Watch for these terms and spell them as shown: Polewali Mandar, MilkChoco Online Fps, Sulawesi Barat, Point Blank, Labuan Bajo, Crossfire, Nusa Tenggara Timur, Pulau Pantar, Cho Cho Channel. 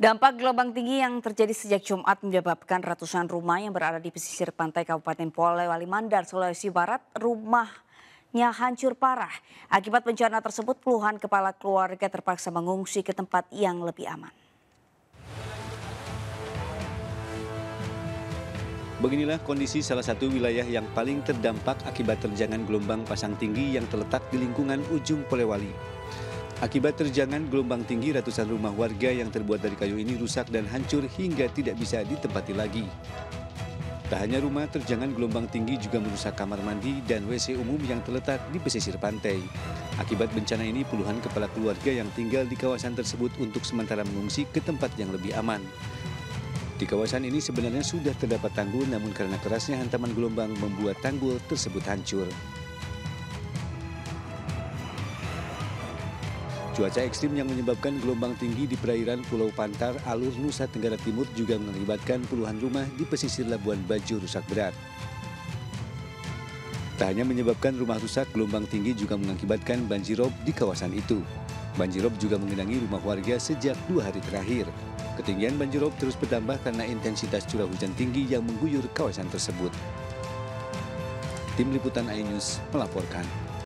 Dampak gelombang tinggi yang terjadi sejak Jumat menyebabkan ratusan rumah yang berada di pesisir pantai Kabupaten Polewali Mandar, Sulawesi Barat, rumahnya hancur parah. Akibat bencana tersebut, puluhan kepala keluarga terpaksa mengungsi ke tempat yang lebih aman. Beginilah kondisi salah satu wilayah yang paling terdampak akibat terjangan gelombang pasang tinggi yang terletak di lingkungan ujung Polewali. Akibat terjangan gelombang tinggi, ratusan rumah warga yang terbuat dari kayu ini rusak dan hancur hingga tidak bisa ditempati lagi. Tak hanya rumah, terjangan gelombang tinggi juga merusak kamar mandi dan WC umum yang terletak di pesisir pantai. Akibat bencana ini, puluhan kepala keluarga yang tinggal di kawasan tersebut untuk sementara mengungsi ke tempat yang lebih aman. Di kawasan ini sebenarnya sudah terdapat tanggul, namun karena kerasnya hantaman gelombang membuat tanggul tersebut hancur. Cuaca ekstrim yang menyebabkan gelombang tinggi di perairan Pulau Pantar, Alur, Nusa Tenggara Timur juga mengakibatkan puluhan rumah di pesisir Labuan Bajo rusak berat. Tak hanya menyebabkan rumah rusak, gelombang tinggi juga mengakibatkan banjirop di kawasan itu. Banjirop juga mengenangi rumah warga sejak 2 hari terakhir. Ketinggian banjirop terus bertambah karena intensitas curah hujan tinggi yang mengguyur kawasan tersebut. Tim Liputan iNews melaporkan.